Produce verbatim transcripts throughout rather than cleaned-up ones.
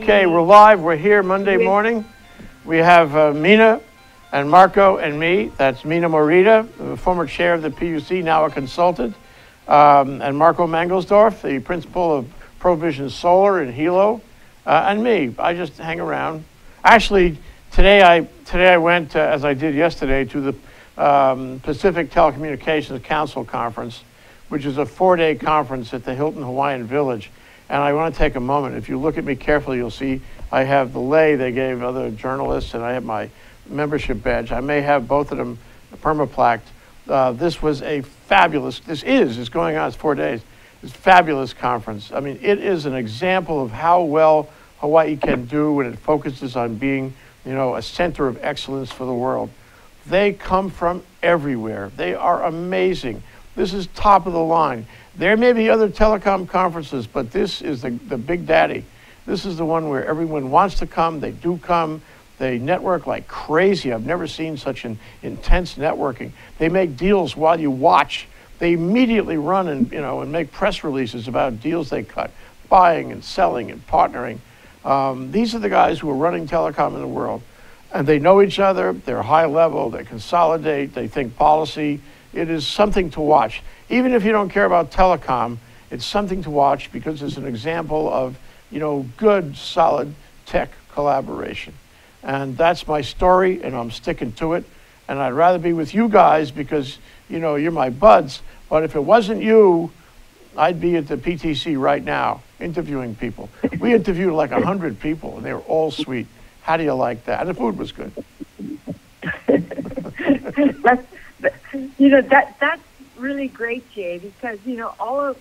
Okay, we're live. We're here Monday morning. We have uh, Mina and Marco and me. That's Mina Morita, the former chair of the P U C, now a consultant, um, and Marco Mangelsdorf, the principal of Provision Solar in Hilo, uh, and me. I just hang around. Actually, today I today I went uh, as I did yesterday to the um, Pacific Telecommunications Council conference, which is a four-day conference at the Hilton Hawaiian Village. And I want to take a moment. If you look at me carefully, you'll see I have the lei they gave other journalists, and I have my membership badge. I may have both of them permaplaqued. Uh, this was a fabulous, this is, it's going on, it's four days, it's a fabulous conference. I mean, it is an example of how well Hawaii can do when it focuses on being, you know, a center of excellence for the world. They come from everywhere. They are amazing. This is top of the line. There may be other telecom conferences, but this is the, the big daddy. This is the one where everyone wants to come. They do come. They network like crazy. I've never seen such an intense networking. They make deals while you watch. They immediately run and, you know, and make press releases about deals they cut, buying and selling and partnering. Um, these are the guys who are running telecom in the world. And they know each other. They're high level. They consolidate. They think policy. It is something to watch. Even if you don't care about telecom, it's something to watch because it's an example of, you know, good, solid tech collaboration. And that's my story, and I'm sticking to it. And I'd rather be with you guys because, you know, you're my buds. But if it wasn't you, I'd be at the P T C right now interviewing people. We interviewed like a hundred people, and they were all sweet. How do you like that? And the food was good. You know, that that's really great, Jay, because, you know, all of,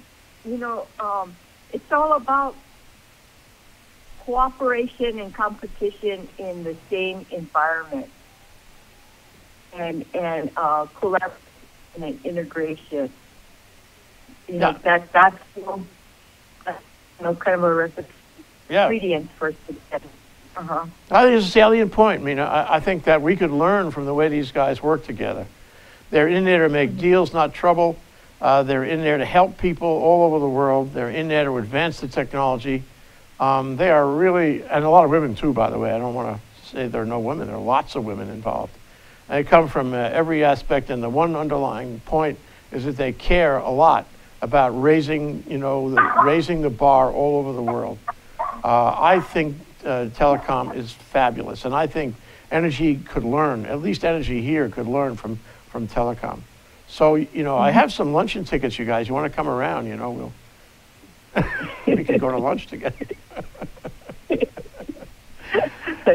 you know, um, it's all about cooperation and competition in the same environment and, and uh, collaboration and integration. You yeah. know, that, that's, you know, kind of a recipe yeah. ingredient for success. Uh-huh. I think it's a salient point, I mean, I, I think that we could learn from the way these guys work together. They're in there to make deals, not trouble. Uh, they're in there to help people all over the world. They're in there to advance the technology. Um, they are really, and a lot of women too, by the way. I don't want to say there are no women. There are lots of women involved. And they come from uh, every aspect, and the one underlying point is that they care a lot about raising, you know, the, raising the bar all over the world. Uh, I think uh, telecom is fabulous, and I think energy could learn, at least energy here could learn from from telecom. So, you know, mm-hmm. I have some luncheon tickets, you guys. You want to come around, you know, we'll we can go to lunch together. uh,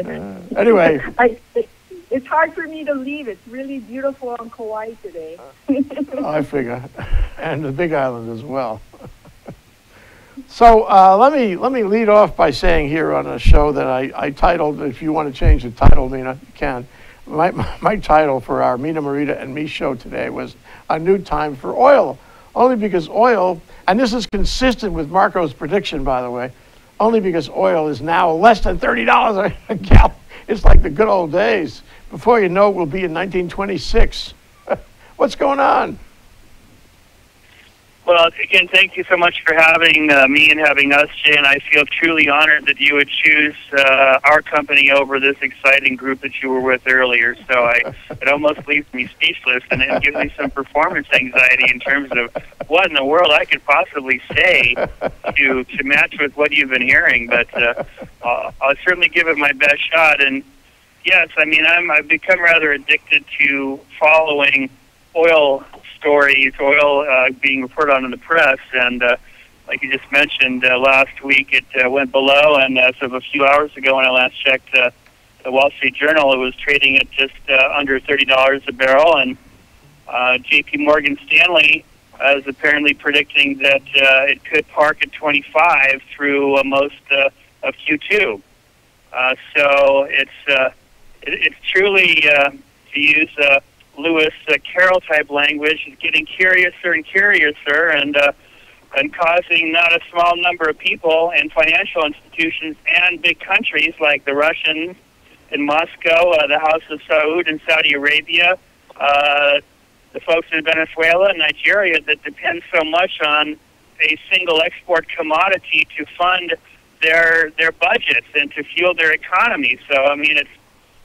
anyway. I, it's hard for me to leave. It's really beautiful on Kauai today. uh, I figure. And the Big Island as well. So uh, let me let me lead off by saying here on a show that I, I titled, if you want to change the title, Mina, you can. My, my, my title for our Mina Morita and Me show today was A New Time for Oil, only because oil, and this is consistent with Marco's prediction, by the way, only because oil is now less than thirty dollars a gallon. It's like the good old days. Before you know it, we'll be in nineteen twenty-six. What's going on? Well, again, thank you so much for having uh, me and having us, Jay, and I feel truly honored that you would choose uh, our company over this exciting group that you were with earlier. So I, it almost leaves me speechless, and it gives me some performance anxiety in terms of what in the world I could possibly say to, to match with what you've been hearing. But uh, I'll, I'll certainly give it my best shot. And, yes, I mean, I'm, I've become rather addicted to following oil stories, oil uh, being reported on in the press, and uh, like you just mentioned, uh, last week it uh, went below, and as of a few hours ago when I last checked uh, the Wall Street Journal, it was trading at just uh, under thirty dollars a barrel, and uh, J P. Morgan Stanley uh, is apparently predicting that uh, it could park at twenty-five through uh, most uh, of Q two. Uh, so it's, uh, it, it's truly, uh, to use uh, Lewis uh, Carroll type language, is getting curiouser and curiouser, and uh, and causing not a small number of people and financial institutions and big countries like the Russians in Moscow, uh, the House of Saud in Saudi Arabia, uh, the folks in Venezuela and Nigeria that depend so much on a single export commodity to fund their their budgets and to fuel their economy. So, I mean, it's,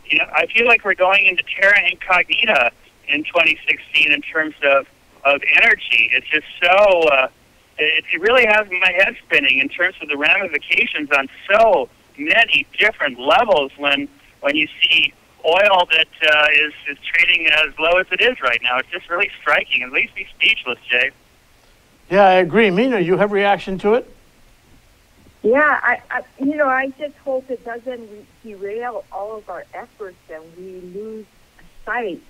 you know, I feel like we're going into terra incognita in twenty sixteen in terms of, of energy. It's just so, uh, it, it really has my head spinning in terms of the ramifications on so many different levels when when you see oil that uh, is, is trading as low as it is right now. It's just really striking. It leaves me speechless, Jay. Yeah, I agree. Mina, you have a reaction to it? Yeah, I, I, you know, I just hope it doesn't derail all of our efforts and we lose sight,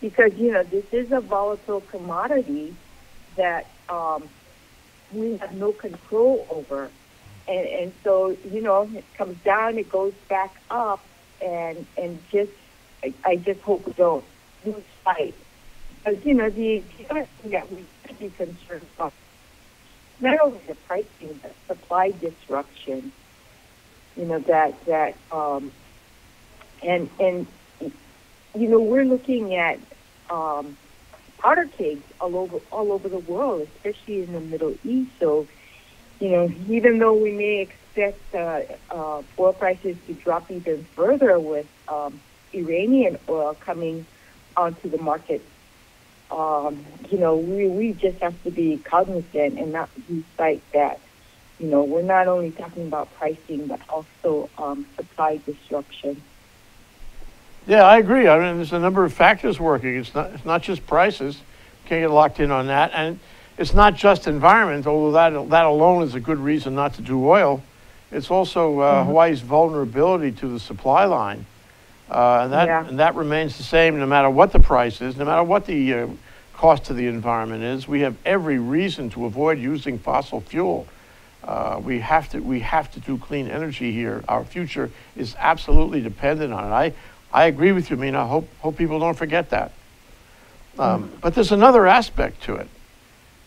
because, you know, this is a volatile commodity that um, we have no control over. And, and so, you know, it comes down, it goes back up, and and just, I, I just hope we don't lose sight. Because, you know, the, the other thing that we should be concerned about, not only the pricing, but supply disruption, you know, that, that, um, and, and, you know, we're looking at um, powder kegs all over, all over the world, especially in the Middle East. So, you know, even though we may expect uh, uh, oil prices to drop even further with um, Iranian oil coming onto the market, Um, you know, we, we just have to be cognizant and not lose sight that, you know, we're not only talking about pricing, but also um, supply disruption. Yeah, I agree. I mean, there's a number of factors working. It's not, it's not just prices. Can't get locked in on that. And it's not just environment, although that, that alone is a good reason not to do oil. It's also uh, mm-hmm. Hawaii's vulnerability to the supply line. Uh, and, that, yeah. and that remains the same no matter what the price is, no matter what the uh, cost to the environment is. We have every reason to avoid using fossil fuel. Uh, we have to we have to do clean energy here. Our future is absolutely dependent on it. I, I agree with you, Mina. I hope, hope people don't forget that. Um, mm. But there's another aspect to it.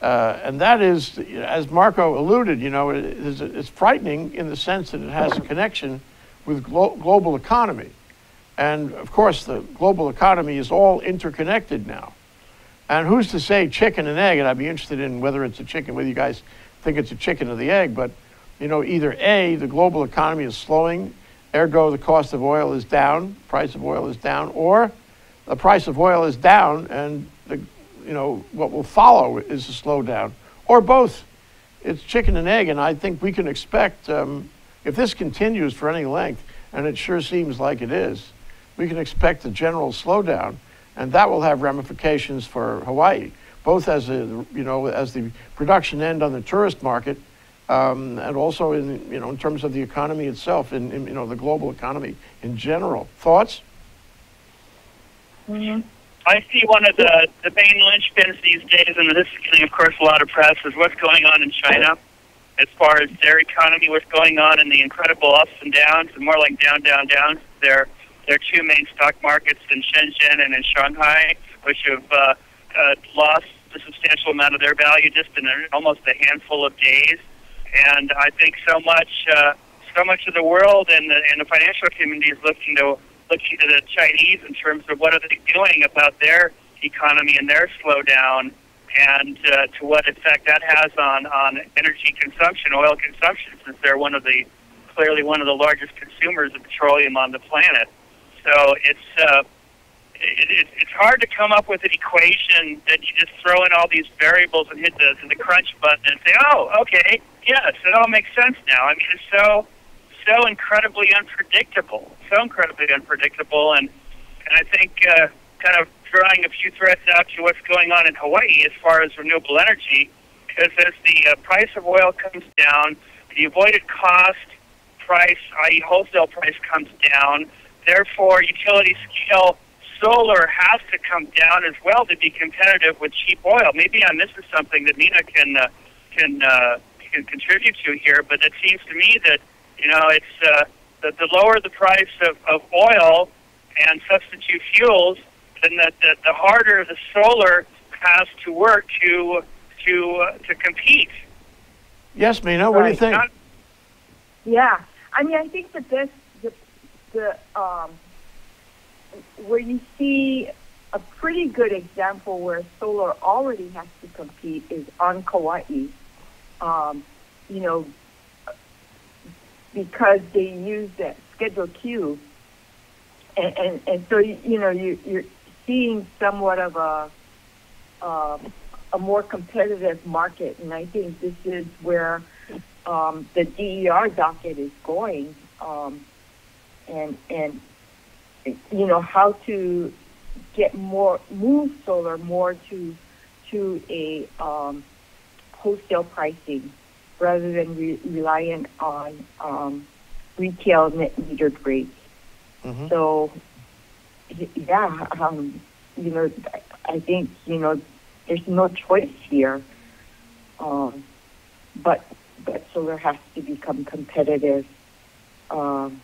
Uh, and that is, as Marco alluded, you know, it is, it's frightening in the sense that it has a connection with glo global economy. And of course, the global economy is all interconnected now. And who's to say chicken and egg? And I'd be interested in whether it's a chicken, whether you guys think it's a chicken or the egg. But, you know, either A, the global economy is slowing, ergo the cost of oil is down, price of oil is down, or the price of oil is down and, the, you know, what will follow is a slowdown, or both. It's chicken and egg, and I think we can expect, um, if this continues for any length, and it sure seems like it is, we can expect a general slowdown, and that will have ramifications for Hawaii, both as a, you know, as the production end on the tourist market, um, and also in, you know, in terms of the economy itself, in, in you know, the global economy in general. Thoughts? Mm-hmm. I see one of the, the main linchpins these days, and this is getting, of course, a lot of press, is what's going on in China as far as their economy, what's going on in the incredible ups and downs, and more like down, down, downs. They're There are two main stock markets in Shenzhen and in Shanghai, which have uh, uh, lost a substantial amount of their value just in a, almost a handful of days. And I think so much, uh, so much of the world and the, and the financial community is looking to looking to the Chinese in terms of what are they doing about their economy and their slowdown, and uh, to what effect that has on on energy consumption, oil consumption, since they're one of the clearly one of the largest consumers of petroleum on the planet. So it's uh, it, it, it's hard to come up with an equation that you just throw in all these variables and hit the, the crunch button and say, oh, okay, yes, it all makes sense now. I mean, it's so so incredibly unpredictable, so incredibly unpredictable, and and I think uh, kind of drawing a few threads out to what's going on in Hawaii as far as renewable energy, because as the uh, price of oil comes down, the avoided cost price, that is wholesale price, comes down. Therefore, utility-scale solar has to come down as well to be competitive with cheap oil. Maybe I'm missing something that Mina can uh, can uh, can contribute to here, but it seems to me that, you know, it's uh, that the lower the price of, of oil and substitute fuels, then that the, the harder the solar has to work to to uh, to compete. Yes, Mina, what right. do you think? Not yeah, I mean, I think that this. The, um, where you see a pretty good example where solar already has to compete is on Kauai. Um, you know, because they use that Schedule Q. And, and, and so, you know, you, you're seeing somewhat of a, uh, a more competitive market. And I think this is where um, the D E R docket is going. Um, and, and, you know, how to get more, move solar more to, to a um, wholesale pricing rather than re reliant on um, retail net metered rates. Mm-hmm. So, yeah, um, you know, I think, you know, there's no choice here, um, but, but solar has to become competitive, um,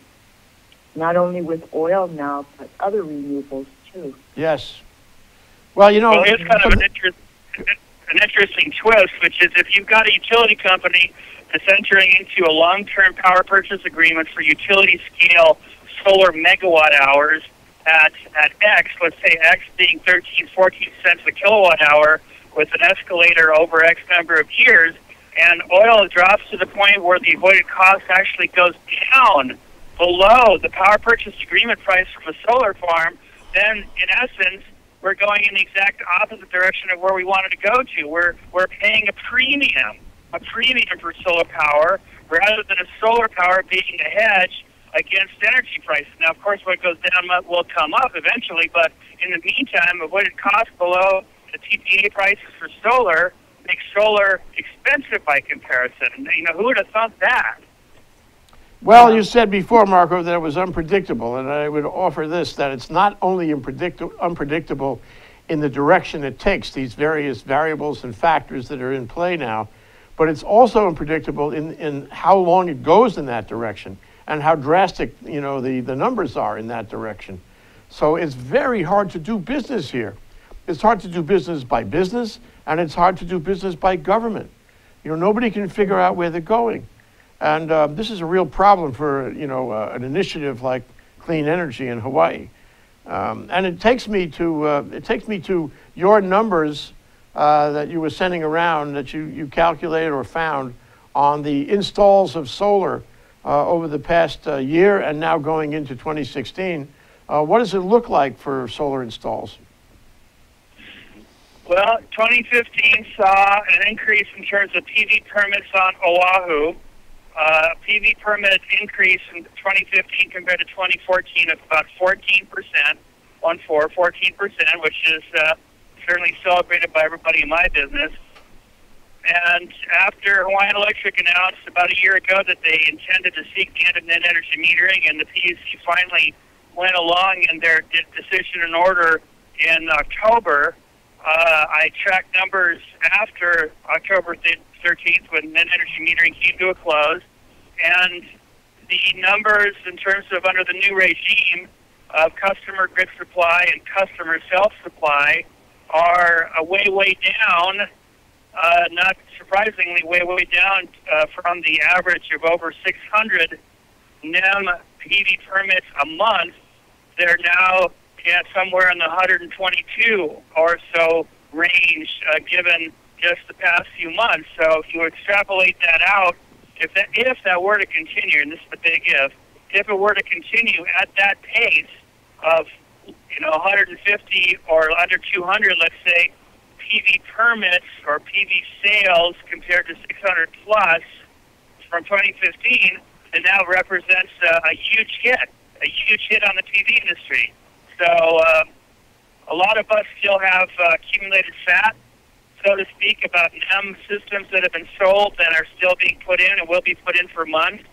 not only with oil now, but other renewables too. Yes. Well, you know, well, it's kind of an, interest, an interesting twist, which is if you've got a utility company that's entering into a long-term power purchase agreement for utility-scale solar megawatt hours at, at X, let's say X being thirteen, fourteen cents a kilowatt hour with an escalator over X number of years, and oil drops to the point where the avoided cost actually goes down below the power purchase agreement price from a solar farm, then in essence, we're going in the exact opposite direction of where we wanted to go to. We're, we're paying a premium, a premium for solar power rather than a solar power being a hedge against energy prices. Now, of course, what goes down will come up eventually, but in the meantime, avoided cost below the T P A prices for solar makes solar expensive by comparison. And, you know, who would have thought that? Well, you said before, Marco, that it was unpredictable, and I would offer this, that it's not only unpredict- unpredictable in the direction it takes, these various variables and factors that are in play now, but it's also unpredictable in, in how long it goes in that direction and how drastic, you know, the, the numbers are in that direction. So it's very hard to do business here. It's hard to do business by business, and it's hard to do business by government. You know, nobody can figure out where they're going. And uh, this is a real problem for, you know, uh, an initiative like clean energy in Hawaii. Um, and it takes me to, uh, it takes me to your numbers uh, that you were sending around that you, you calculated or found on the installs of solar Uh, over the past uh, year and now going into twenty sixteen. Uh, what does it look like for solar installs? Well, twenty fifteen saw an increase in terms of P V permits on Oahu. Uh, P V permit increase in twenty fifteen compared to twenty fourteen of about fourteen percent, one four, fourteen percent, which is uh, certainly celebrated by everybody in my business. And after Hawaiian Electric announced about a year ago that they intended to seek the end of net energy metering, and the P U C finally went along in their decision and order in October, uh, I tracked numbers after October thirteenth when net energy metering came to a close. And the numbers in terms of under the new regime of customer grid supply and customer self-supply are a way, way down. Uh, not surprisingly, way, way down uh, from the average of over six hundred N E M P V permits a month. They're now at somewhere in the one hundred twenty-two or so range, uh, given just the past few months. So if you extrapolate that out, if that, if that were to continue, and this is the big if, if it were to continue at that pace of, you know, one hundred fifty or under two hundred, let's say, P V permits or P V sales compared to six hundred plus from twenty fifteen, and now represents uh, a huge hit, a huge hit on the P V industry. So uh, a lot of us still have uh, accumulated fat, so to speak, about N E M systems that have been sold and are still being put in and will be put in for months.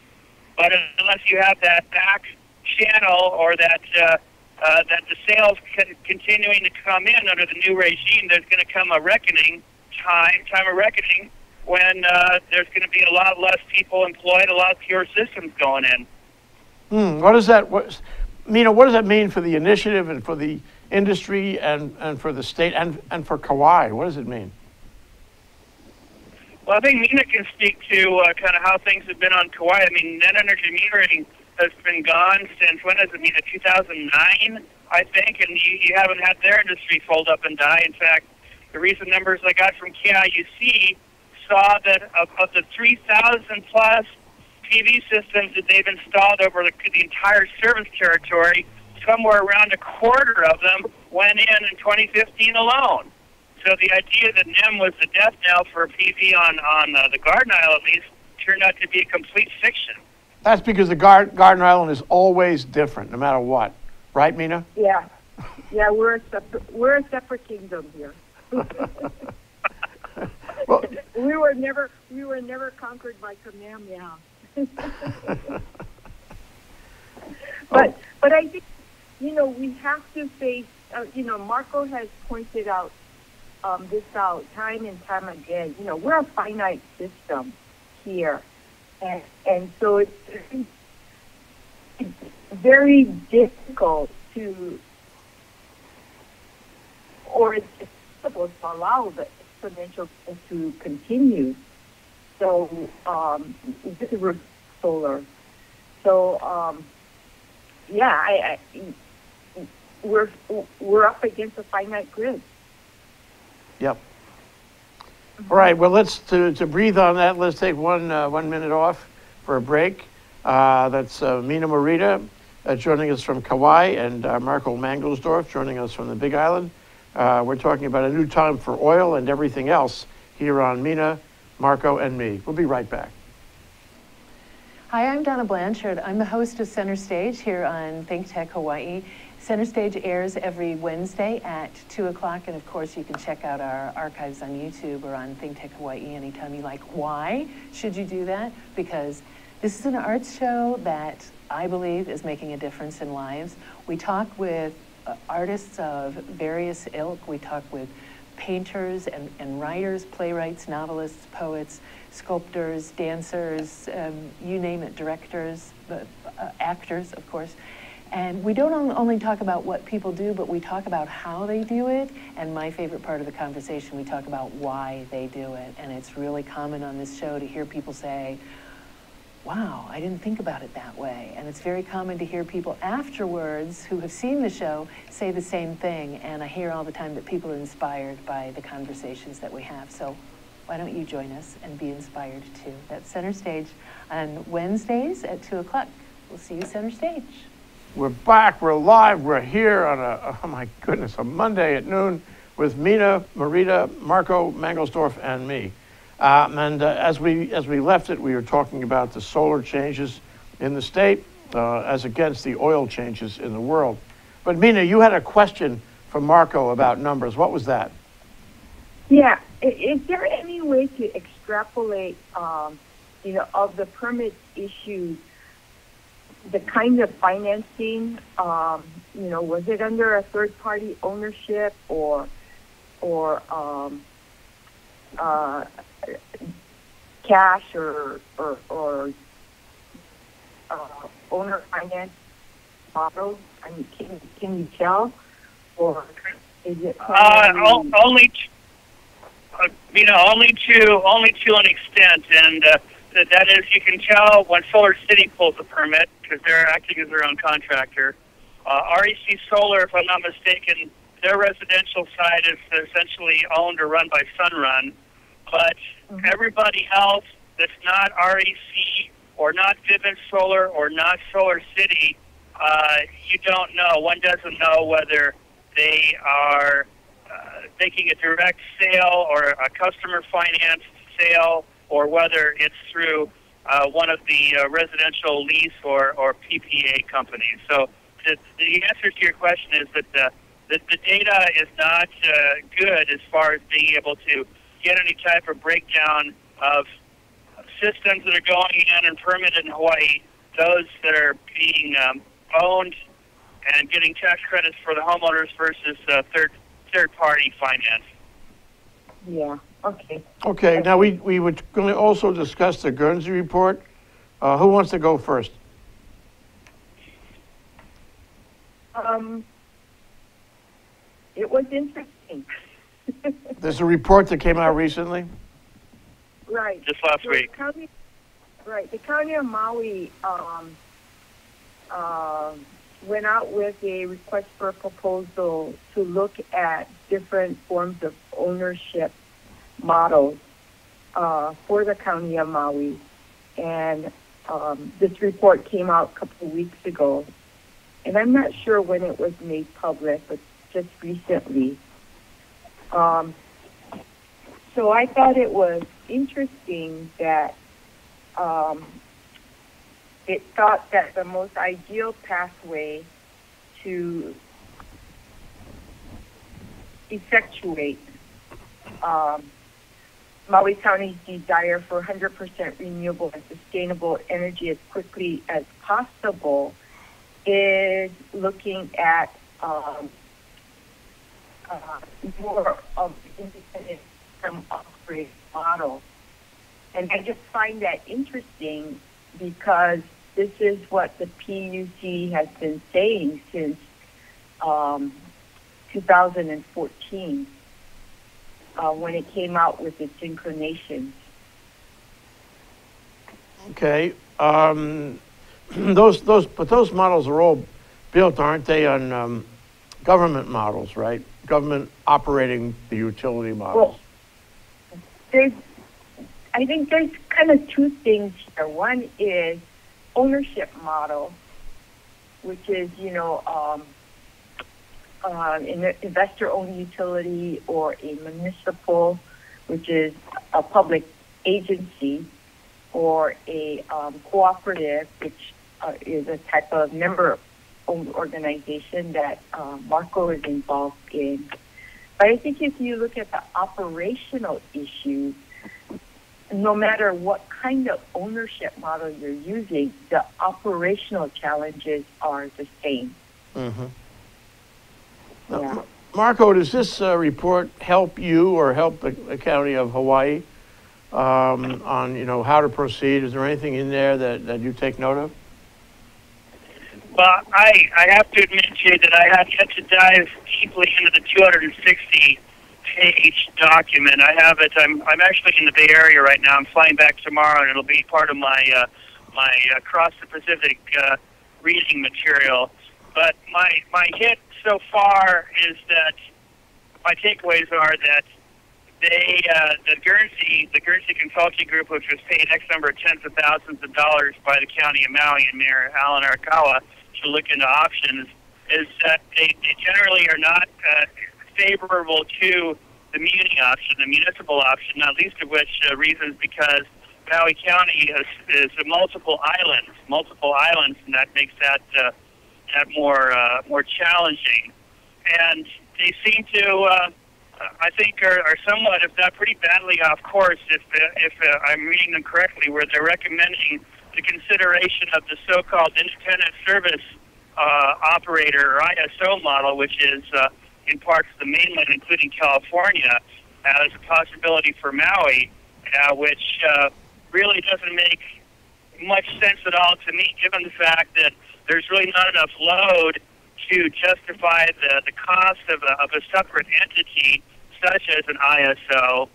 But unless you have that back channel or that uh, Uh, that the sales con continuing to come in under the new regime, there's going to come a reckoning time, time of reckoning, when uh, there's going to be a lot less people employed, a lot fewer systems going in. Hmm. What does that, what, Mina, what does that mean for the initiative and for the industry and, and for the state and, and for Kauai? What does it mean? Well, I think Mina can speak to uh, kind of how things have been on Kauai. I mean, net energy metering has been gone since, when does it mean, two thousand nine, I think, and you, you haven't had their industry fold up and die. In fact, the recent numbers I got from K I U C saw that of, of the three thousand plus P V systems that they've installed over the, the entire service territory, somewhere around a quarter of them went in in twenty fifteen alone. So the idea that N E M was the death knell for P V on, on uh, the Garden Isle, at least, turned out to be a complete fiction. That's because the Gar Garden Island is always different, no matter what. Right, Mina? Yeah. Yeah, we're a, we're a separate kingdom here. Well, we were never we were never conquered by Kamehameha. But, but I think, you know, we have to face, uh, you know, Marco has pointed out um, this out time and time again. You know, we're a finite system here. And, and so it's, it's very difficult to, or it's difficult to allow the exponential to continue. So um, this is solar. So um, yeah, I, I, we're we're up against a finite grid. Yep. All right. Well, let's to, to breathe on that. Let's take one uh, one minute off for a break. Uh, that's uh, Mina Morita uh, joining us from Kauai, and uh, Marco Mangelsdorf joining us from the Big Island. Uh, we're talking about a new time for oil and everything else here on Mina, Marco, and me. We'll be right back. Hi, I'm Donna Blanchard. I'm the host of Center Stage here on ThinkTech Hawaii. Center Stage airs every Wednesday at two o'clock, and of course you can check out our archives on YouTube or on ThinkTech Hawaii anytime you like. Why should you do that? Because this is an arts show that I believe is making a difference in lives. We talk with uh, artists of various ilk. We talk with painters and, and writers, playwrights, novelists, poets, sculptors, dancers, um, you name it, directors, uh, uh, actors, of course. And we don't only talk about what people do, but we talk about how they do it. And my favorite part of the conversation, we talk about why they do it. And it's really common on this show to hear people say, wow, I didn't think about it that way. And it's very common to hear people afterwards who have seen the show say the same thing. And I hear all the time that people are inspired by the conversations that we have. So why don't you join us and be inspired too? That's Center Stage on Wednesdays at two o'clock. We'll see you Center Stage. We're back, we're live, we're here on a, oh my goodness, a Monday at noon with Mina, Morita, Marco Mangelsdorf, and me. Um, and uh, as, we, as we left it, we were talking about the solar changes in the state uh, as against the oil changes in the world. But Mina, you had a question for Marco about numbers. What was that? Yeah, is there any way to extrapolate, um, you know, of the permit issues, the kind of financing, um, you know, was it under a third-party ownership or, or um, uh, cash or or, or uh, owner finance model? I mean, can can you tell, or is it uh, only uh, you know only to only to an extent, and uh, that that is you can tell when Solar City pulls a permit, because they're acting as their own contractor. Uh, R E C Solar, if I'm not mistaken, their residential side is essentially owned or run by Sunrun. But mm-hmm. everybody else that's not R E C or not Vivint Solar or not Solar City, uh, you don't know. One doesn't know whether they are uh, making a direct sale or a customer-financed sale, or whether it's through Uh, one of the uh, residential lease or, or P P A companies. So the, the answer to your question is that uh, the, the data is not uh, good as far as being able to get any type of breakdown of systems that are going in and permitted in Hawaii, those that are being um, owned and getting tax credits for the homeowners versus uh, third, third-party finance. Yeah. Okay. Okay. Now we we were going to also discuss the Guernsey report. Uh, who wants to go first? Um, it was interesting. There's a report that came out recently. Right. Just last so week. The county, right. The county of Maui um, uh, went out with a request for a proposal to look at different forms of ownership models uh, for the county of Maui, and Um, this report came out a couple of weeks ago, and I'm not sure when it was made public, but just recently. Um, so I thought it was interesting that um, it thought that the most ideal pathway to effectuate um, Maui County's desire for one hundred percent renewable and sustainable energy as quickly as possible is looking at um, uh, more of an independent system upgrade model. And I just find that interesting because this is what the P U C has been saying since um, two thousand fourteen. Uh, when it came out with its inclinations. Okay, um, those those but those models are all built, aren't they, on um, government models, right? Government operating the utility models. Well, there's, I think there's kind of two things here. One is ownership model, which is you know. Um, Uh, an investor-owned utility or a municipal, which is a public agency, or a um, cooperative, which uh, is a type of member-owned organization that uh, Marco is involved in. But I think if you look at the operational issues, no matter what kind of ownership model you're using, the operational challenges are the same. Mm-hmm. Now, yeah. Marco, does this uh, report help you or help the, the county of Hawaii um, on, you know, how to proceed? Is there anything in there that, that you take note of? Well, I, I have to admit, Jay, that I have yet to dive deeply into the two hundred sixty page document. I have it. I'm, I'm actually in the Bay Area right now. I'm flying back tomorrow, and it'll be part of my, uh, my across the Pacific uh, reading material. But my, my hit so far is that my takeaways are that they, uh, the Guernsey, the Guernsey Consulting Group, which was paid X number of tens of thousands of dollars by the County of Maui and Mayor Alan Arakawa to look into options, is that they, they generally are not uh, favorable to the muni option, the municipal option, not least of which uh, reasons because Maui County is, is multiple islands, multiple islands, and that makes that. Uh, That more uh, more challenging, and they seem to, uh, I think, are, are somewhat, if not pretty badly, off course. If uh, if uh, I'm reading them correctly, where they're recommending the consideration of the so-called independent service uh, operator or I S O model, which is uh, in parts of the mainland, including California, as a possibility for Maui, uh, which uh, really doesn't make much sense at all to me, given the fact that. There's really not enough load to justify the, the cost of a, of a separate entity, such as an I S O,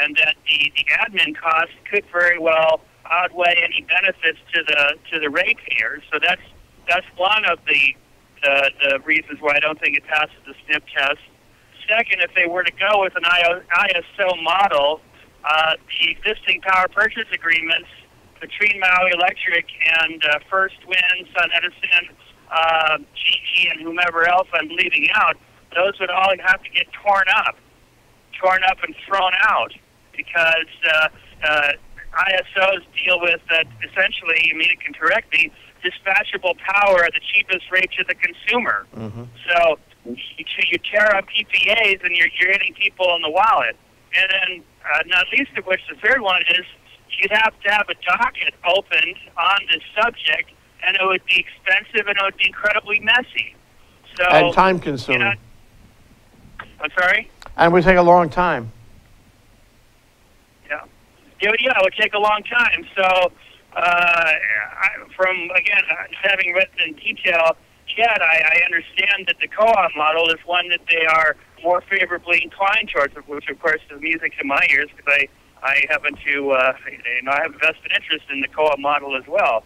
and that the, the admin costs could very well outweigh any benefits to the to the ratepayers. So that's that's one of the, the the reasons why I don't think it passes the snip test. Second, if they were to go with an I S O model, uh, the existing power purchase agreements between Maui Electric and uh, First Wind, SunEdison, uh, G E, and whomever else I'm leaving out, those would all have to get torn up, torn up and thrown out, because uh, uh, I S Os deal with uh, essentially, you mean it can correct me, dispatchable power at the cheapest rate to the consumer. Mm-hmm. So you, you tear up P P As and you're, you're hitting people in the wallet. And then, uh, not least of which, the third one is you'd have to have a docket opened on this subject, and it would be expensive, and it would be incredibly messy. So, and time-consuming. You know, I'm sorry? And it would take a long time. Yeah. Yeah, it would take a long time. So uh, I, from, again, having read in detail, yet I, I understand that the co-op model is one that they are more favorably inclined towards, which, of course, is music to my ears, because I... I happen to, uh, you know, I have a vested interest in the co-op model as well.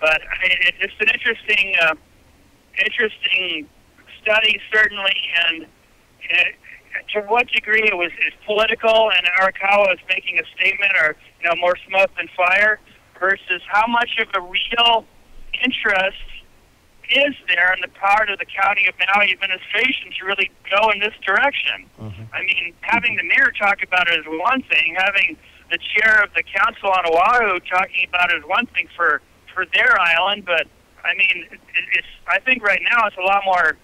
But it's an interesting, uh, interesting study, certainly, and uh, to what degree it was is political and Arakawa is making a statement or, you know, more smoke than fire, versus how much of a real interest is there on the part of the County of Maui administration to really go in this direction. Mm-hmm. I mean, having the mayor talk about it is one thing. Having the chair of the council on Oahu talking about it is one thing for, for their island. But, I mean, it, it's, I think right now it's a lot more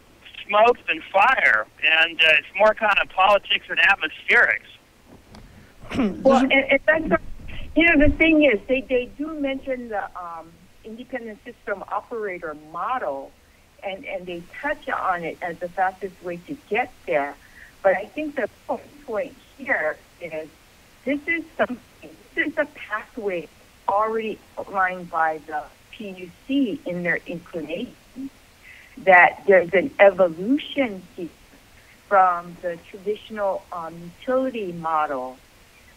smoke than fire. And uh, it's more kind of politics and atmospherics. Well, and, and that's what, you know, the thing is, they, they do mention the... Um, independent system operator model, and, and they touch on it as the fastest way to get there. But I think the point here is this is some this is a pathway already outlined by the P U C in their inclination that there's an evolution here from the traditional um, utility model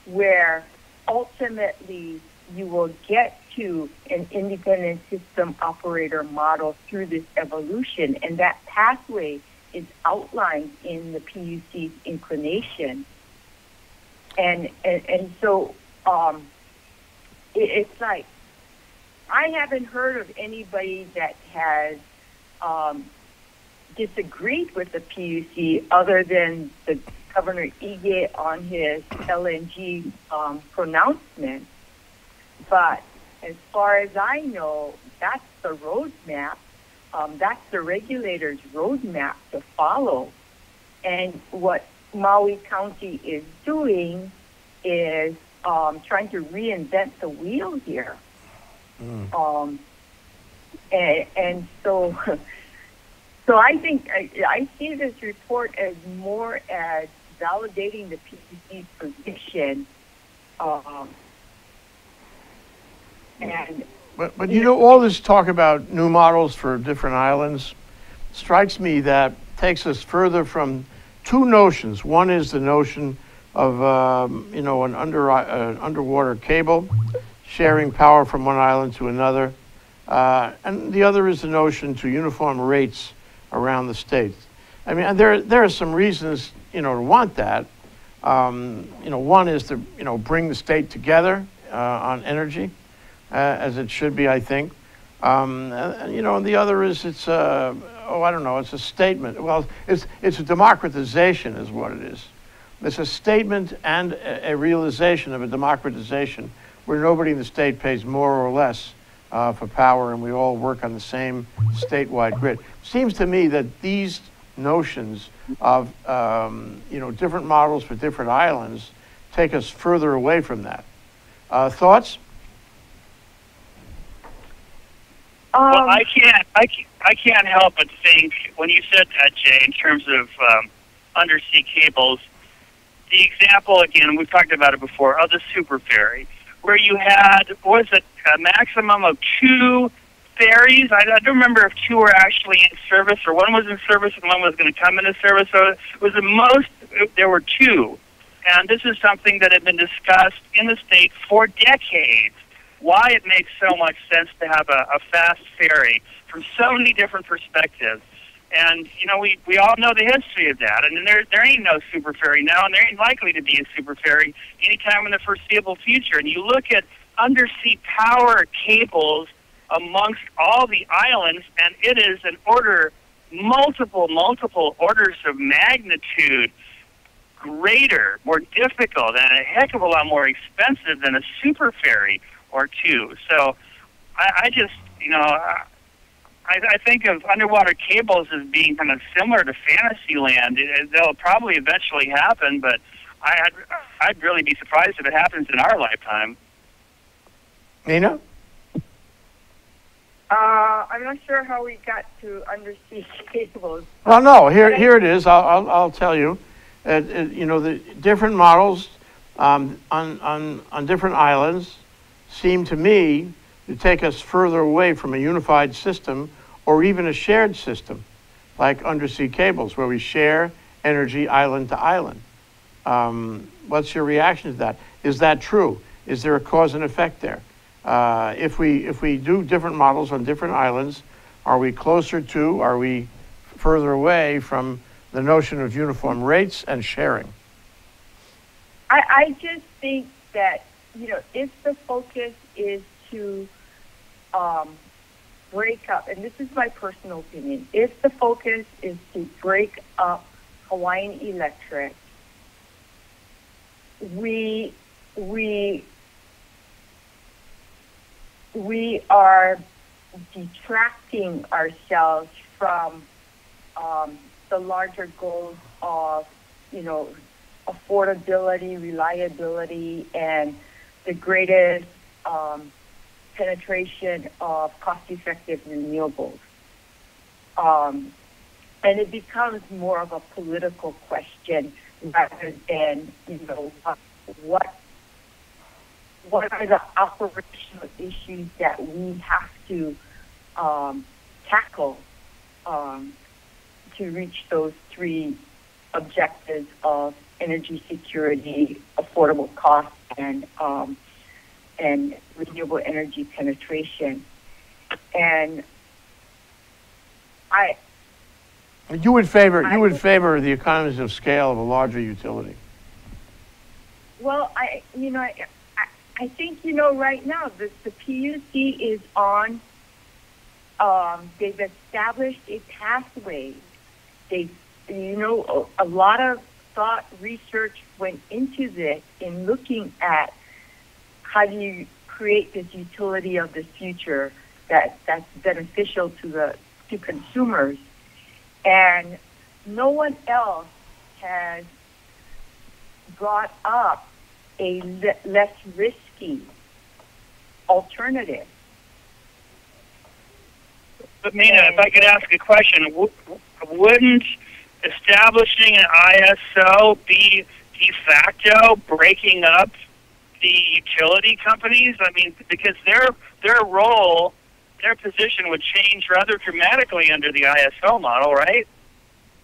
where ultimately you will get to an independent system operator model through this evolution, and that pathway is outlined in the P U C's inclination. And and, and so um, it, it's like I haven't heard of anybody that has um, disagreed with the P U C other than the Governor Ige on his L N G um, pronouncement, but. As far as I know, that's the roadmap. Um, that's the regulator's roadmap to follow. And what Maui County is doing is um, trying to reinvent the wheel here. Mm. Um, and, and so, so I think I, I see this report as more as validating the P C C's position. Um, And, but, but you know, all this talk about new models for different islands strikes me that takes us further from two notions. One is the notion of, um, you know, an under, uh, underwater cable sharing power from one island to another. Uh, and the other is the notion to uniform rates around the state. I mean, there, there are some reasons, you know, to want that. Um, you know, one is to, you know, bring the state together uh, on energy. Uh, as it should be, I think. Um, and, you know, and the other is it's a, oh, I don't know, it's a statement. Well, it's, it's a democratization is what it is. It's a statement and a, a realization of a democratization where nobody in the state pays more or less uh, for power and we all work on the same statewide grid. Seems to me that these notions of, um, you know, different models for different islands take us further away from that. Uh, thoughts? Well, I can't, I can't, I can't help but think, when you said that, Jay, in terms of um, undersea cables, the example, again, we've talked about it before, of the super ferry, where you had, what was it, a maximum of two ferries? I, I don't remember if two were actually in service, or one was in service and one was going to come into service. So it was the most, there were two. And this is something that had been discussed in the state for decades. Why it makes so much sense to have a, a fast ferry from so many different perspectives. And, you know, we, we all know the history of that. And there, there ain't no super ferry now, and there ain't likely to be a super ferry anytime in the foreseeable future. And you look at undersea power cables amongst all the islands, and it is an order, multiple, multiple orders of magnitude greater, more difficult, and a heck of a lot more expensive than a super ferry. Or two. So I, I just, you know, I, I think of underwater cables as being kind of similar to fantasy land. It, they'll probably eventually happen, but I, I'd, I'd really be surprised if it happens in our lifetime. Mina? Uh, I'm not sure how we got to undersea cables. Well, no, here, here it is. I'll, I'll, I'll tell you. Uh, you know, the different models um, on, on, on different islands seem to me to take us further away from a unified system or even a shared system, like undersea cables, where we share energy island to island. Um, what's your reaction to that? Is that true? Is there a cause and effect there? Uh, if we, if we do different models on different islands, are we closer to, are we further away from the notion of uniform rates and sharing? I, I just think that, you know, if the focus is to um, break up, and this is my personal opinion, if the focus is to break up Hawaiian Electric, we we we are detracting ourselves from um, the larger goals of, you know, affordability, reliability, and the greatest um, penetration of cost-effective renewables. Um, and it becomes more of a political question rather than, you know, what what are the operational issues that we have to um, tackle um, to reach those three objectives of energy security, affordable cost, and um, and renewable energy penetration. And I. You would favor I, you would favor the economies of scale of a larger utility. Well, I you know I I think you know right now the the P U C is on. Um, they've established a pathway. They you know a, a lot of thought research went into this in looking at how do you create this utility of the future that that's beneficial to the to consumers, and no one else has brought up a le less risky alternative. But Mina, and, if I could ask a question, w wouldn't establishing an I S O be de facto breaking up the utility companies? I mean, because their their role, their position would change rather dramatically under the I S O model, right?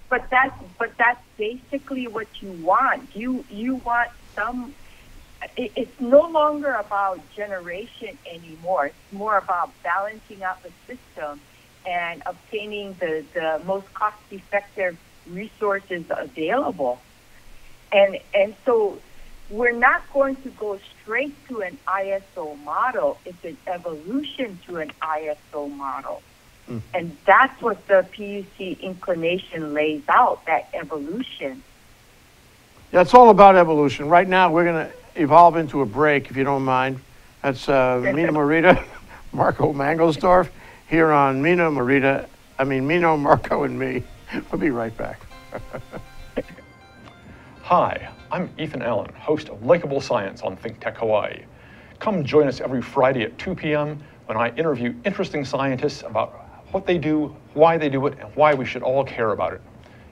But that's but that's basically what you want. You you want some. It, it's no longer about generation anymore. It's more about balancing out the system and obtaining the the most cost-effective resources available, and and so we're not going to go straight to an I S O model. It's an evolution to an I S O model, mm. and that's what the P U C inclination lays out, that evolution. Yeah, it's all about evolution. Right now we're going to evolve into a break, if you don't mind. That's uh, Mina Morita, Marco Mangelsdorf, here on Mina Morita, I mean Mino, Marco, and me. We'll be right back. Hi, I'm Ethan Allen, host of Likeable Science on ThinkTech Hawaii. Come join us every Friday at two P M when I interview interesting scientists about what they do, why they do it, and why we should all care about it.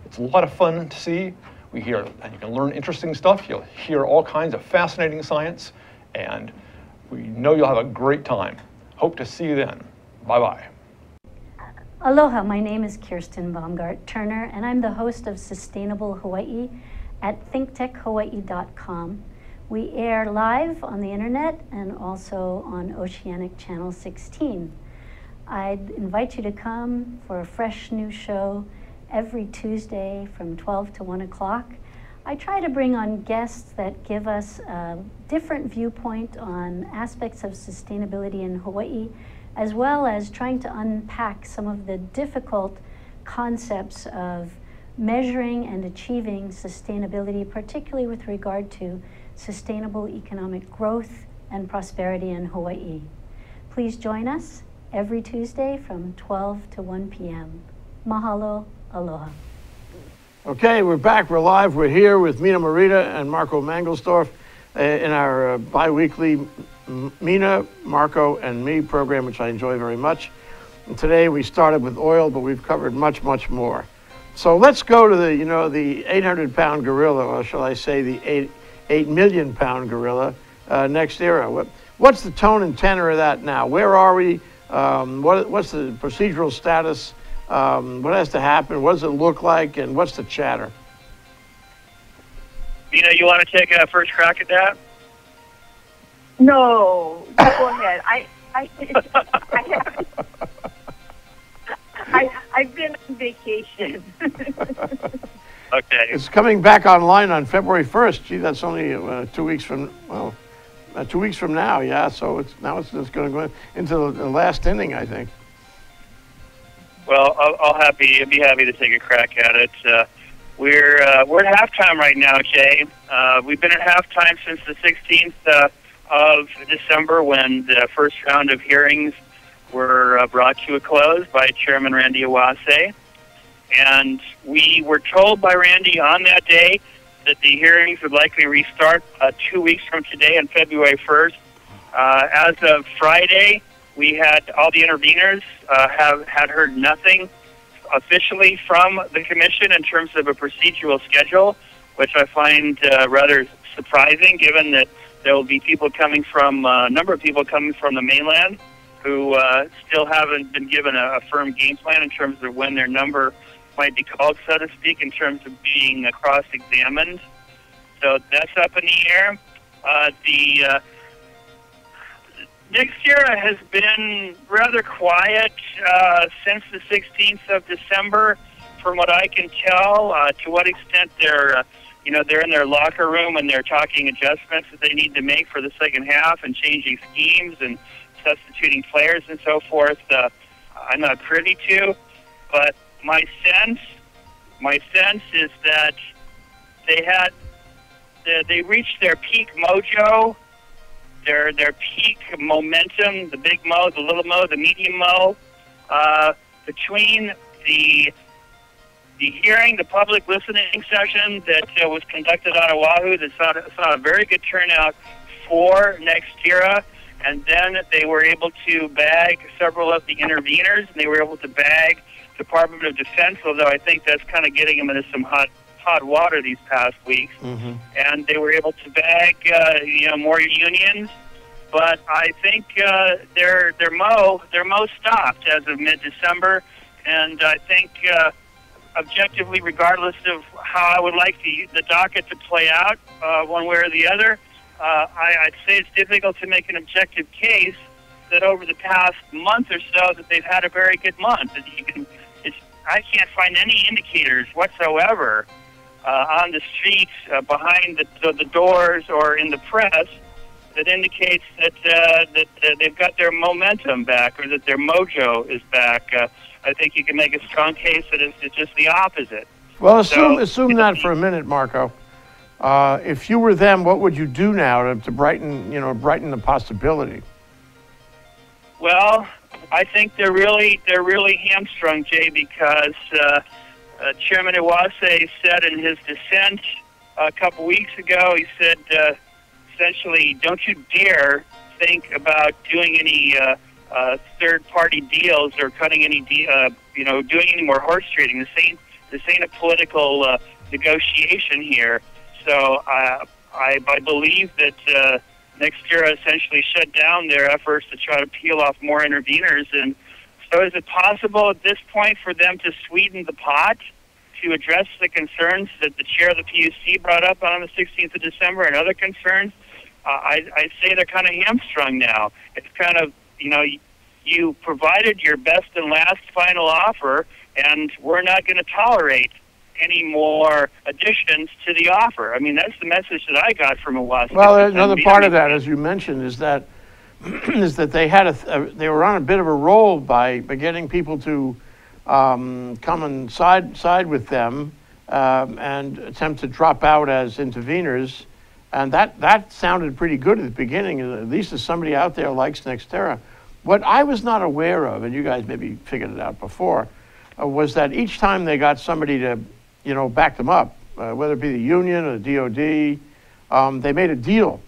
It's a lot of fun to see. We hear, and you can learn interesting stuff. You'll hear all kinds of fascinating science, and we know you'll have a great time. Hope to see you then. Bye-bye. Aloha, my name is Kirsten Baumgart-Turner, and I'm the host of Sustainable Hawaii at think tech hawaii dot com. We air live on the internet and also on Oceanic Channel sixteen. I'd invite you to come for a fresh new show every Tuesday from twelve to one o'clock. I try to bring on guests that give us a different viewpoint on aspects of sustainability in Hawaii, as well as trying to unpack some of the difficult concepts of measuring and achieving sustainability, particularly with regard to sustainable economic growth and prosperity in Hawaii. Please join us every Tuesday from twelve to one P M Mahalo, aloha. Okay, we're back, we're live, we're here with Mina Morita and Marco Mangelsdorf uh, in our uh, bi-weekly Mina, Marco, and Me program, which I enjoy very much. And today we started with oil, but we've covered much, much more. So let's go to the, you know, the eight hundred pound gorilla, or shall I say the eight, eight million pound gorilla, uh, next era. What, what's the tone and tenor of that now? Where are we? Um, what, what's the procedural status? Um, what has to happen? What does it look like? And what's the chatter? You know, you want to take a first crack at that? No, go ahead. I, I, I, I, I've been on vacation. Okay. It's coming back online on February first. Gee, that's only uh, two weeks from, well, uh, two weeks from now, yeah. So it's now it's, it's going to go into the last inning, I think. Well, I'll, I'll happy be happy to take a crack at it. Uh, we're uh, we're at halftime right now, Jay. Uh, we've been at halftime since the sixteenth uh, of December, when the first round of hearings were uh, brought to a close by Chairman Randy Awase. And we were told by Randy on that day that the hearings would likely restart uh, two weeks from today on February first. Uh, as of Friday, we had all the interveners uh, have had heard nothing officially from the commission in terms of a procedural schedule, which I find uh, rather surprising, given that there will be people coming from uh, a number of people coming from the mainland who uh, still haven't been given a, a firm game plan in terms of when their number might be called, so to speak, in terms of being uh, cross-examined. So that's up in the air. Uh, the uh, NextEra has been rather quiet uh, since the sixteenth of December, from what I can tell. Uh, to what extent they're, uh, you know, they're in their locker room and they're talking adjustments that they need to make for the second half and changing schemes and substituting players and so forth, uh, I'm not privy to, but my sense, my sense is that they had, they, they reached their peak mojo, their their peak momentum, the big mo, the little mo, the medium mo, uh, between the the hearing, the public listening session that uh, was conducted on Oahu that saw, saw a very good turnout for NextEra. And then they were able to bag several of the interveners, and they were able to bag Department of Defense, although I think that's kind of getting them into some hot hot water these past weeks. Mm-hmm. And they were able to bag uh, you know, more unions, but I think uh, their their mo their mo stopped as of mid-December, and I think uh, objectively, regardless of how I would like the the docket to play out, uh, one way or the other. Uh, I, I'd say it's difficult to make an objective case that over the past month or so that they've had a very good month. You can, it's, I can't find any indicators whatsoever uh, on the streets, uh, behind the, the, the doors, or in the press that indicates that uh, that uh, they've got their momentum back or that their mojo is back. Uh, I think you can make a strong case that it's, it's just the opposite. Well, assume, so, assume that for a minute, Marco. Uh, if you were them, what would you do now to, to brighten, you know, brighten the possibility? Well, I think they're really, they're really hamstrung, Jay, because uh, uh, Chairman Awase said in his dissent a couple weeks ago, he said uh, essentially, don't you dare think about doing any uh, uh, third-party deals or cutting any, de uh, you know, doing any more horse trading. This ain't, this ain't a political uh, negotiation here. So uh, I, I believe that uh, NextEra essentially shut down their efforts to try to peel off more interveners. And so is it possible at this point for them to sweeten the pot to address the concerns that the chair of the P U C brought up on the sixteenth of December and other concerns? Uh, I, I'd say they're kind of hamstrung now. It's kind of, you know, you provided your best and last final offer, and we're not going to tolerate any more additions to the offer. I mean, that's the message that I got from Awase. Well, another part of that, as you mentioned, is that is that they had a, a they were on a bit of a roll by, by getting people to um, come and side side with them um, and attempt to drop out as interveners, and that that sounded pretty good at the beginning. At least there's somebody out there likes NextEra. What I was not aware of, and you guys maybe figured it out before, uh, was that each time they got somebody to you know, back them up, uh, whether it be the union or the D O D, um, they made a deal.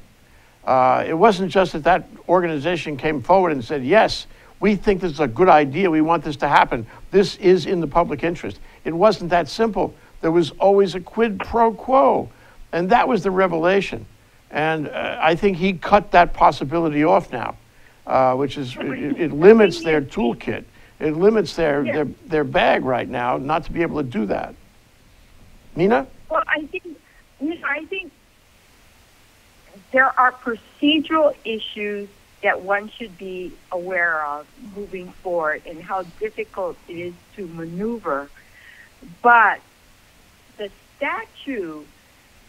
Uh, it wasn't just that that organization came forward and said, yes, we think this is a good idea, we want this to happen, this is in the public interest. It wasn't that simple. There was always a quid pro quo, and that was the revelation. And uh, I think he cut that possibility off now, uh, which is, it, it limits their toolkit. It limits their, their, their bag right now not to be able to do that. Mina? Well, I think, I think there are procedural issues that one should be aware of moving forward and how difficult it is to maneuver. But the statute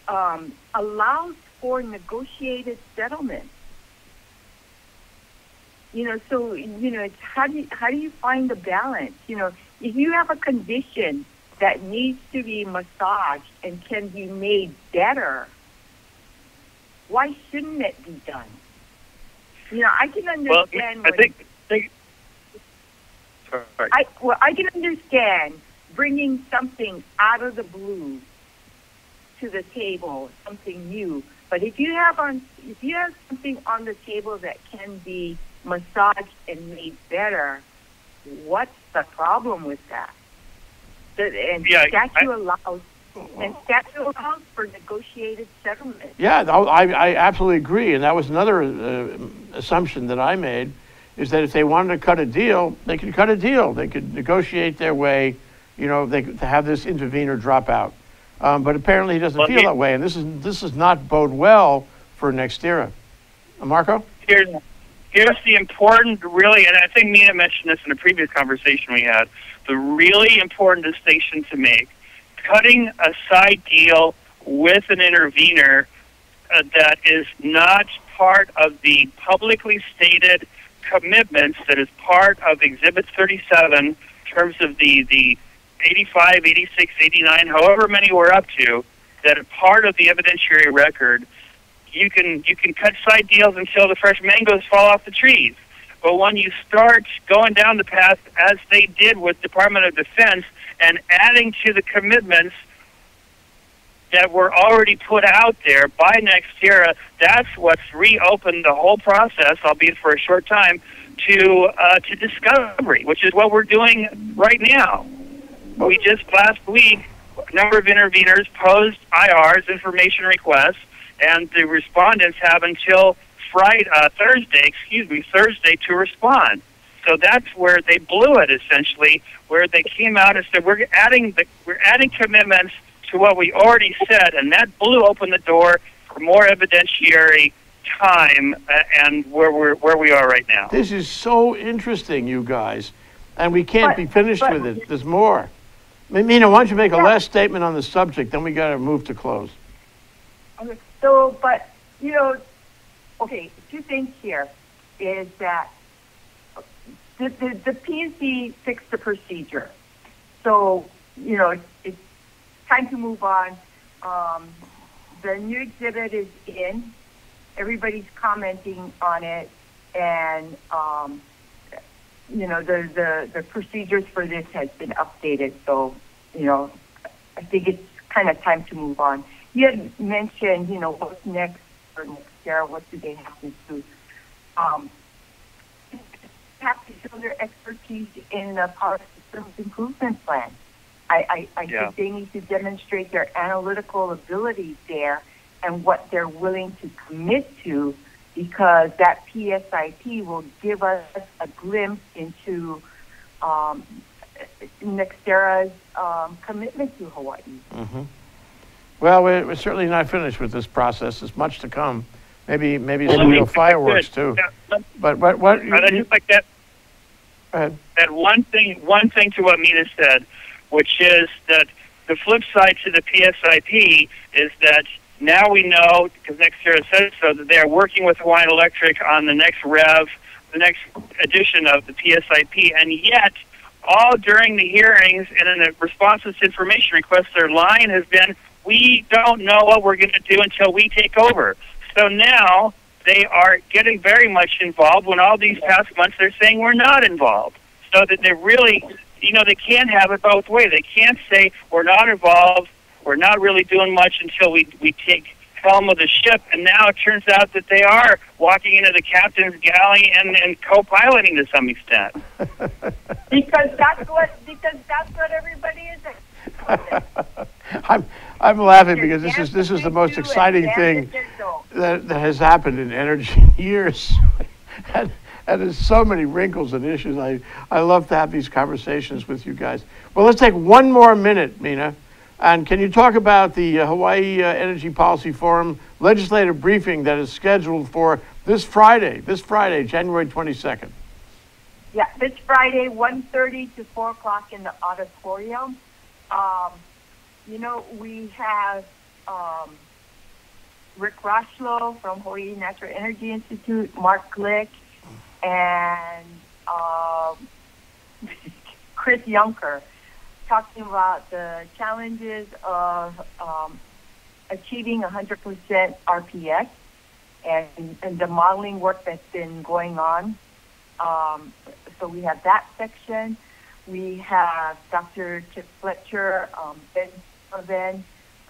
um, allows for negotiated settlement. You know, so, you know, it's how do you, how do you find the balance? You know, if you have a condition that needs to be massaged and can be made better, why shouldn't it be done? You know, I can understand. Well, I think, think sorry. I well, I can understand bringing something out of the blue to the table, something new. But if you have on, if you have something on the table that can be massaged and made better, what's the problem with that? And yeah, statute I, allows and statute allows for negotiated settlement. Yeah, I, I absolutely agree, and that was another uh, assumption that I made, is that if they wanted to cut a deal, they could cut a deal. They could negotiate their way, you know, they could have this intervener drop out. Um, but apparently, he doesn't well, feel he, that way, and this is this does not bode well for NextEra. Uh, Marco, here's here's the important, really, and I think Mina mentioned this in a previous conversation we had. The really important distinction to make: cutting a side deal with an intervener uh, that is not part of the publicly stated commitments, that is part of Exhibit thirty-seven in terms of the the. eighty-five, eighty-six, eighty-nine, however many we're up to, that are part of the evidentiary record. You can you can cut side deals until the fresh mangoes fall off the trees. But when you start going down the path, as they did with Department of Defense, and adding to the commitments that were already put out there by NextEra, that's what's reopened the whole process, albeit for a short time, to uh, to discovery, which is what we're doing right now. We just last week, a number of interveners posed I Rs, information requests, and the respondents have until Friday, uh, Thursday, excuse me, Thursday to respond. So that's where they blew it, essentially, where they came out and said we're adding the, we're adding commitments to what we already said, and that blew open the door for more evidentiary time, uh, and where we're where we are right now. This is so interesting, you guys, and we can't but, be finished but, with it. There's more. Mina, why don't you make a yeah. last statement on the subject, then we got to move to close. Okay, so, but, you know, okay, two things here is that the, the, the P U C fixed the procedure. So, you know, it's, it's time to move on. Um, the new exhibit is in. Everybody's commenting on it, and, um, you know, the, the, the procedures for this has been updated. So, you know, I think it's kind of time to move on. You had mentioned, you know, what's next for NextEra, what do they have to do? Um, have to show their expertise in the power systems improvement plan. I, I, I yeah. think they need to demonstrate their analytical ability there and what they're willing to commit to, because that P S I P will give us a glimpse into um, NextEra's um, commitment to Hawaii. Mm-hmm. Well, we're, we're certainly not finished with this process. There's much to come. Maybe, maybe well, some real fireworks too. Yeah, but, but what? what you, I just like that. Go ahead. That one thing, one thing to what Mina said, which is that the flip side to the P S I P is that. Now we know, because NextEra says so, that they are working with Hawaiian Electric on the next rev, the next edition of the P S I P, and yet, all during the hearings and in the responses to information requests, their line has been, we don't know what we're going to do until we take over. So now, they are getting very much involved when all these past months they're saying we're not involved. So that they really, you know, they can't have it both ways. They can't say we're not involved, we're not really doing much until we, we take helm of the ship, and now it turns out that they are walking into the captain's galley and, and co-piloting to some extent. because that's what because that's what everybody is. I'm I'm laughing because this is this is the most exciting thing that, that has happened in energy in years. and, and there's so many wrinkles and issues. I, I love to have these conversations with you guys. Well, let's take one more minute, Mina. And can you talk about the uh, Hawaii uh, Energy Policy Forum legislative briefing that is scheduled for this Friday, this Friday, January twenty-second? Yeah, this Friday, one thirty to four o'clock in the auditorium. Um, you know, we have um, Rick Roshlow from Hawaii Natural Energy Institute, Mark Glick, and uh, Chris Yonker, talking about the challenges of um, achieving one hundred percent R P S and, and the modeling work that's been going on. Um, so we have that section. We have Doctor Chip Fletcher, um, Ben Sullivan,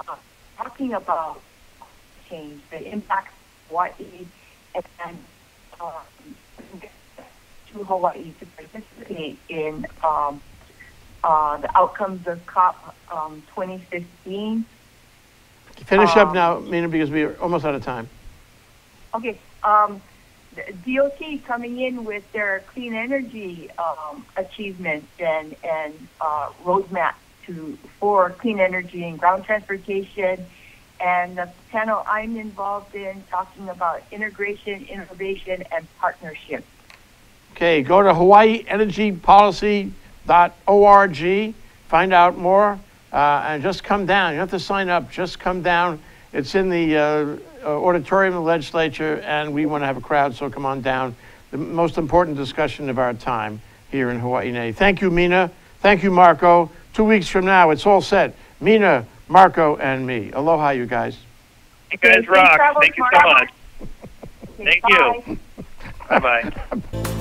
uh, talking about change, the impact of Hawaii, and um, to Hawaii to participate in um, uh, the outcomes of COP um, twenty fifteen. Finish um, up now, Mina, because we are almost out of time. Okay. Um, D O T coming in with their clean energy um, achievements and, and uh, roadmap to, for clean energy and ground transportation. And the panel I'm involved in talking about integration, innovation, and partnership. Okay, go to Hawaii Energy Policy dot org, find out more, uh, and just come down. You don't have to sign up, just come down. It's in the uh, auditorium of the legislature, and we want to have a crowd, so come on down. The most important discussion of our time here in Hawaii. Thank you, Mina. Thank you, Marco. Two weeks from now, it's all set. Mina, Marco, and me. Aloha, you guys. You guys rock. Thank you so much. Thank you. Bye-bye.